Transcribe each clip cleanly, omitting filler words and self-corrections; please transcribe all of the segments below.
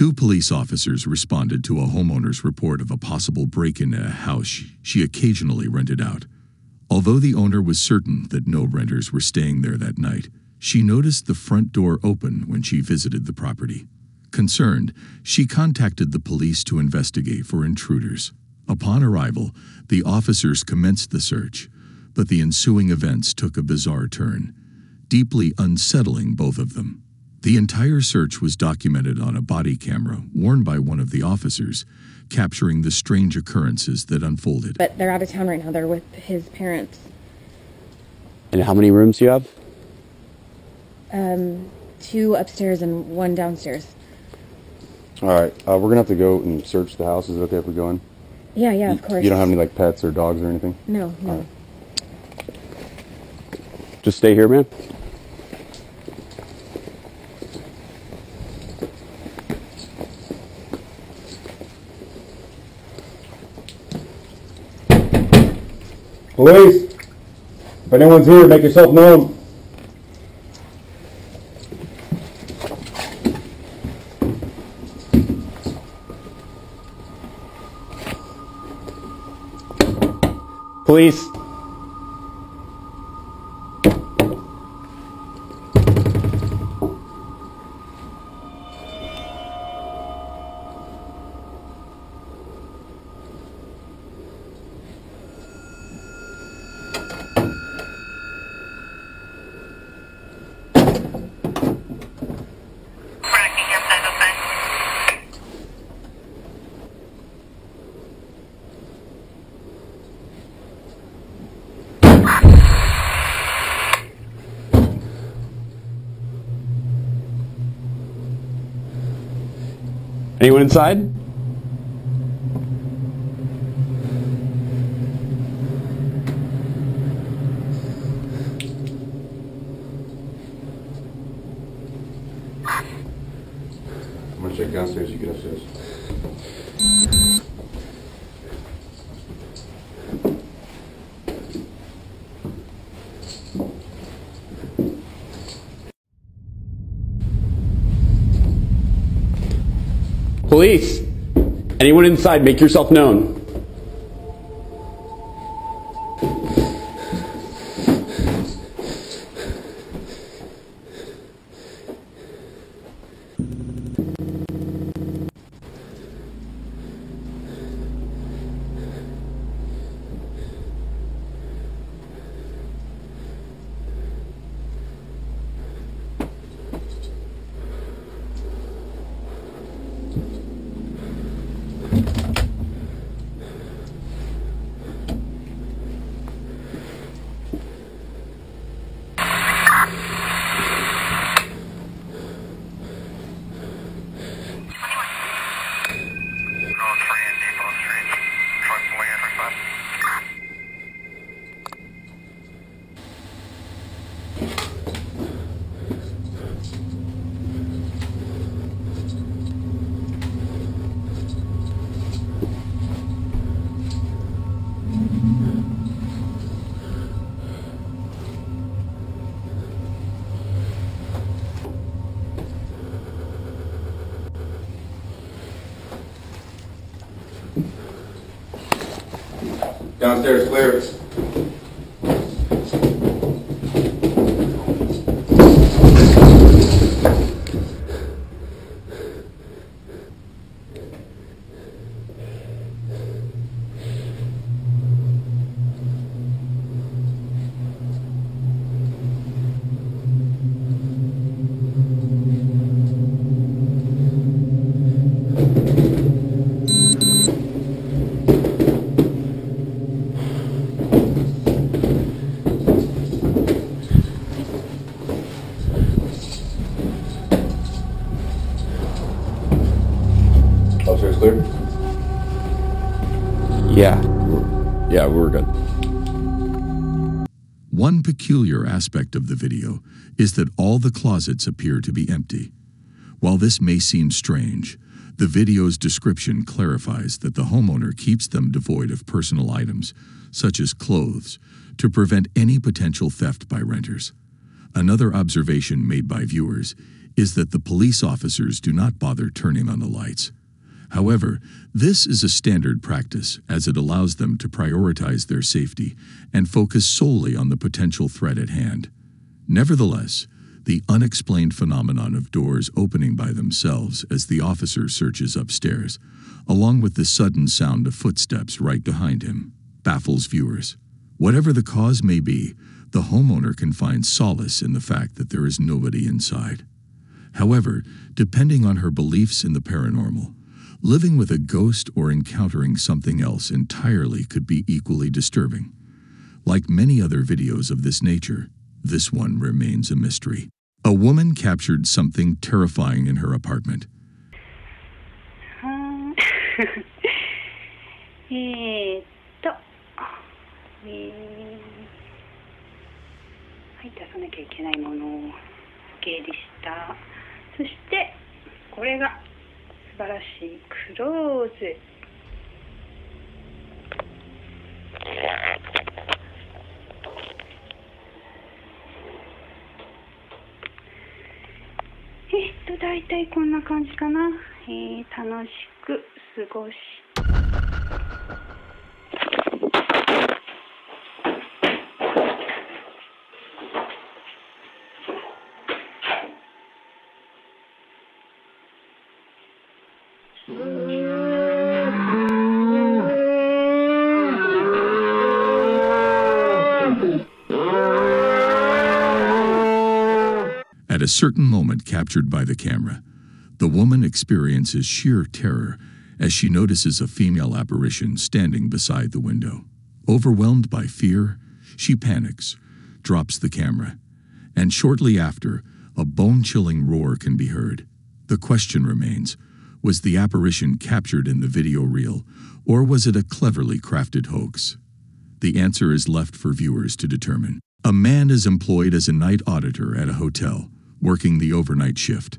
Two police officers responded to a homeowner's report of a possible break-in at a house she occasionally rented out. Although the owner was certain that no renters were staying there that night, she noticed the front door open when she visited the property. Concerned, she contacted the police to investigate for intruders. Upon arrival, the officers commenced the search, but the ensuing events took a bizarre turn, deeply unsettling both of them. The entire search was documented on a body camera worn by one of the officers, capturing the strange occurrences that unfolded. But they're out of town right now. They're with his parents. And how many rooms do you have? Two upstairs and one downstairs. All right. We're going to have to go and search the house. Is it okay if we go in? Yeah, yeah, of course. You don't have any, like, pets or dogs or anything? No, no. All right. Just stay here, man. Police, if anyone's here, make yourself known. Police. Anyone inside? I'm gonna check downstairs, you get upstairs. Police, anyone inside, make yourself known. Downstairs, clear. Clear? Yeah, we're good. One peculiar aspect of the video is that all the closets appear to be empty. While this may seem strange, the video's description clarifies that the homeowner keeps them devoid of personal items, such as clothes, to prevent any potential theft by renters. Another observation made by viewers is that the police officers do not bother turning on the lights. However, this is a standard practice as it allows them to prioritize their safety and focus solely on the potential threat at hand. Nevertheless, the unexplained phenomenon of doors opening by themselves as the officer searches upstairs, along with the sudden sound of footsteps right behind him, baffles viewers. Whatever the cause may be, the homeowner can find solace in the fact that there is nobody inside. However, depending on her beliefs in the paranormal, living with a ghost or encountering something else entirely could be equally disturbing. Like many other videos of this nature, this one remains a mystery. A woman captured something terrifying in her apartment.大体こんな感じかな。楽しく過ごし。At a certain moment captured by the camera, the woman experiences sheer terror as she notices a female apparition standing beside the window. Overwhelmed by fear, she panics, drops the camera, and shortly after, a bone-chilling roar can be heard. The question remains, was the apparition captured in the video reel, or was it a cleverly crafted hoax? The answer is left for viewers to determine. A man is employed as a night auditor at a hotel, working the overnight shift.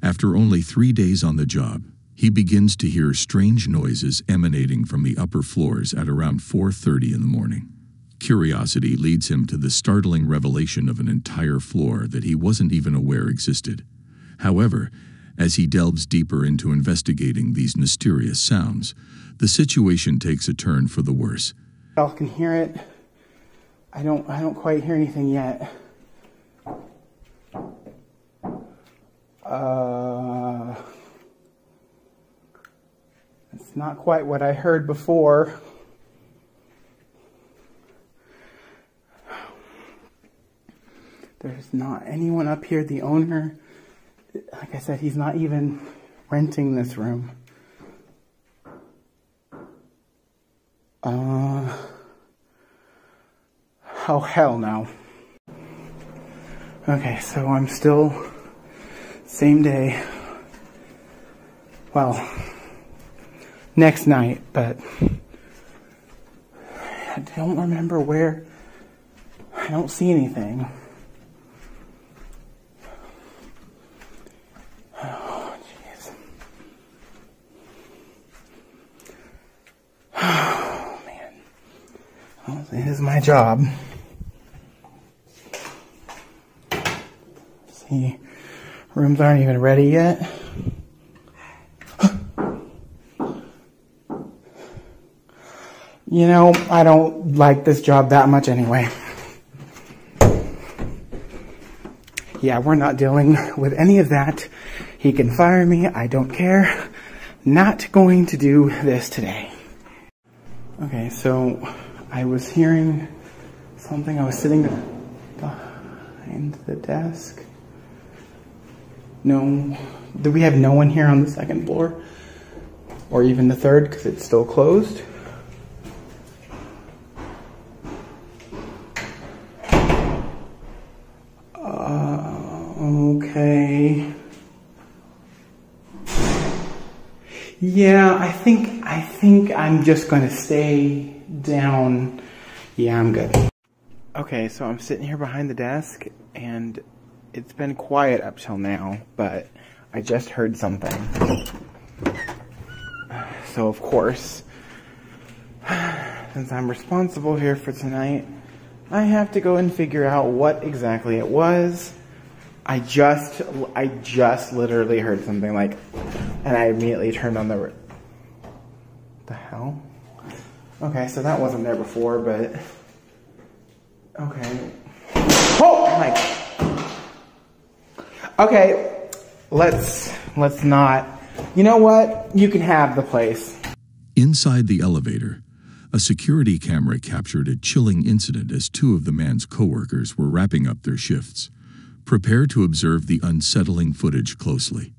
After only 3 days on the job, he begins to hear strange noises emanating from the upper floors at around 4:30 in the morning. Curiosity leads him to the startling revelation of an entire floor that he wasn't even aware existed. However, as he delves deeper into investigating these mysterious sounds, the situation takes a turn for the worse. I can hear it. I don't quite hear anything yet. It's not quite what I heard before. There's not anyone up here. The owner, like I said, he's not even renting this room. Oh, hell no. Okay, so I'm still... same day, well, next night, but I don't remember where. I don't see anything. Oh, jeez. Oh, man. Well, it is my job. See. Rooms aren't even ready yet. You know, I don't like this job that much anyway. Yeah, we're not dealing with any of that. He can fire me, I don't care. Not going to do this today. Okay, so I was hearing something. I was sitting behind the desk. No, we have no one here on the second floor, or even the third, because it's still closed. Okay. Yeah, I think I'm just gonna stay down. Yeah, I'm good. Okay, so I'm sitting here behind the desk, and it's been quiet up till now, but I just heard something. So of course, since I'm responsible here for tonight, I have to go and figure out what exactly it was. I just literally heard something like, and I immediately turned on the hell? Okay, so that wasn't there before, but, okay. Oh my, okay, let's not, you know what? You can have the place. Inside the elevator, a security camera captured a chilling incident as two of the man's coworkers were wrapping up their shifts. Prepare to observe the unsettling footage closely.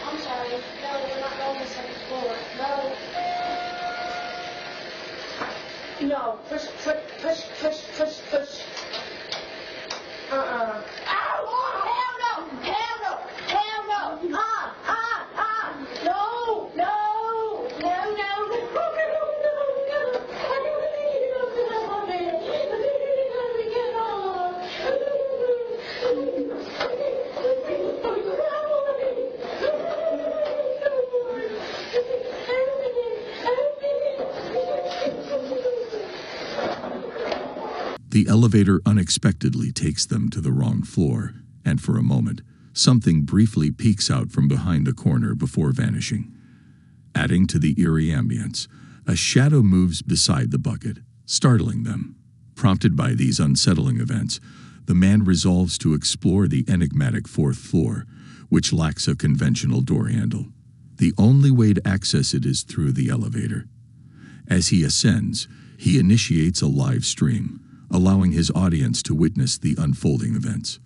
I'm sorry. No, we're not going to the second floor. No. No. Push. Oh, hell no. The elevator unexpectedly takes them to the wrong floor, and for a moment, something briefly peeks out from behind a corner before vanishing. Adding to the eerie ambience, a shadow moves beside the bucket, startling them. Prompted by these unsettling events, the man resolves to explore the enigmatic fourth floor, which lacks a conventional door handle. The only way to access it is through the elevator. As he ascends, he initiates a live stream, allowing his audience to witness the unfolding events.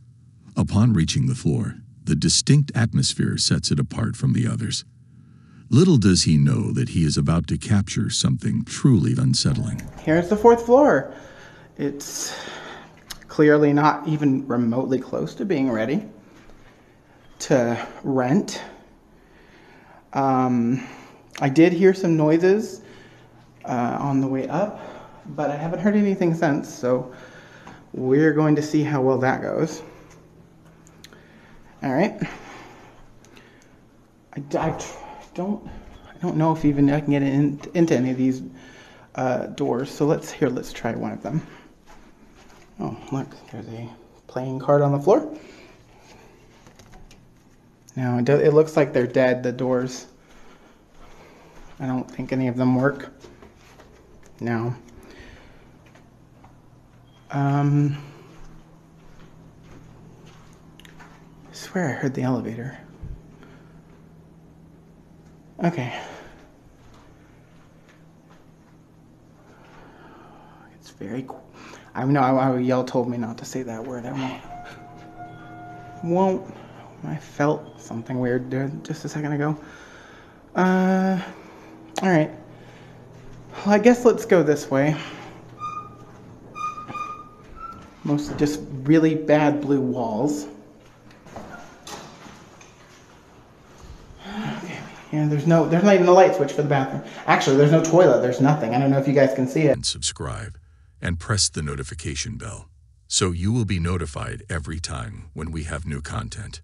Upon reaching the floor, the distinct atmosphere sets it apart from the others. Little does he know that he is about to capture something truly unsettling. Here's the fourth floor. It's clearly not even remotely close to being ready to rent. I did hear some noises on the way up, but I haven't heard anything since, so we're going to see how well that goes. All right. I don't know if even I can get into any of these doors, so let's try one of them. Oh, look, there's a playing card on the floor. Now, it looks like they're dead, the doors. I don't think any of them work. No. I swear I heard the elevator. Okay. It's very cool. I know y'all told me not to say that word. I won't. I felt something weird just a second ago. All right. Well, I guess let's go this way. Mostly just really bad blue walls. Okay. Yeah, there's not even a light switch for the bathroom. Actually, there's no toilet, there's nothing. I don't know if you guys can see it. And subscribe and press the notification bell so you will be notified every time when we have new content.